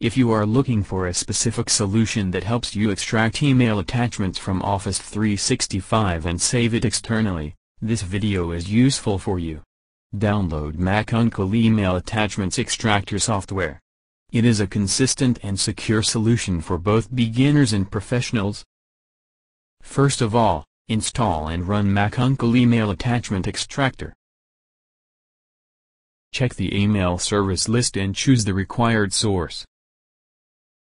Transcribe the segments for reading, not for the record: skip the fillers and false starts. If you are looking for a specific solution that helps you extract email attachments from Office 365 and save it externally, this video is useful for you. Download MacUncle Email Attachments Extractor software. It is a consistent and secure solution for both beginners and professionals. First of all, install and run MacUncle Email Attachment Extractor. Check the email service list and choose the required source.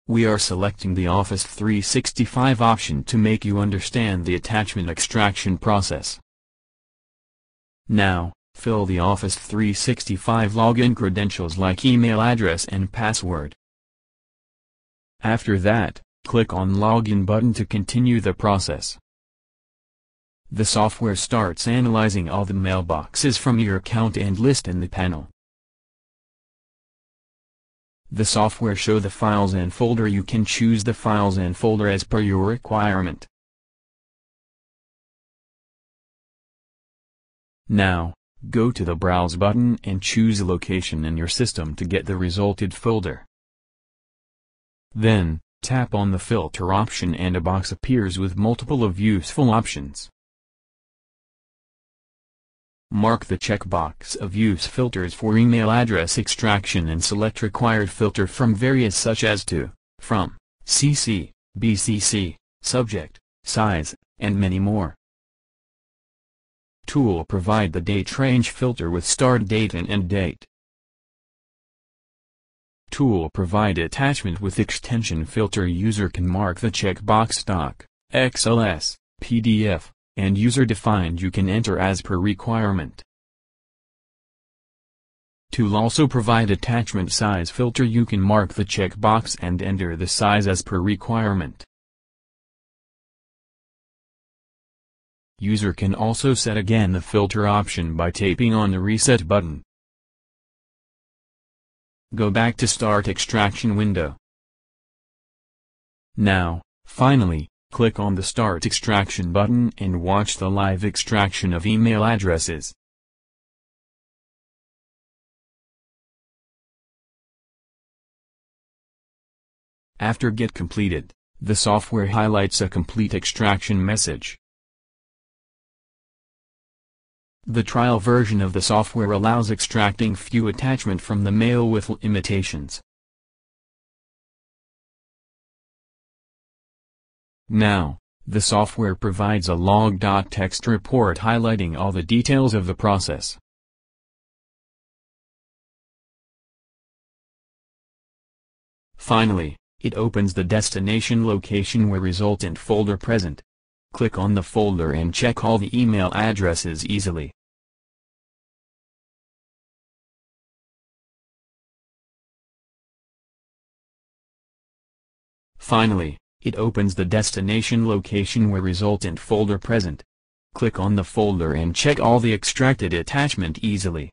We are selecting the Office 365 option to make you understand the attachment extraction process. Now, fill the Office 365 login credentials like email address and password. After that, click on Login button to continue the process. The software starts analyzing all the mailboxes from your account and list in the panel. The software shows the files and folder. You can choose the files and folder as per your requirement. Now, go to the Browse button and choose a location in your system to get the resulted folder. Then, tap on the Filter option and a box appears with multiple of useful options. Mark the checkbox of Use Filters for Email Address Extraction and select Required Filter from various such as To, From, CC, BCC, Subject, Size, and many more. Tool provide the Date Range filter with Start Date and End Date. Tool provide Attachment with Extension filter. User can mark the checkbox Doc, XLS, PDF, and user-defined. You can enter as per requirement. Tool also provide attachment size filter. You can mark the checkbox and enter the size as per requirement. User can also set again the filter option by tapping on the reset button. Go back to Start Extraction window. Now, finally, click on the Start Extraction button and watch the live extraction of email addresses. After Get Completed, the software highlights a complete extraction message. The trial version of the software allows extracting few attachments from the mail with limitations. Now, the software provides a log.txt report highlighting all the details of the process. Finally, it opens the destination location where resultant folder present. Click on the folder and check all the email addresses easily. Finally, it opens the destination location where resultant folder present. Click on the folder and check all the extracted attachment easily.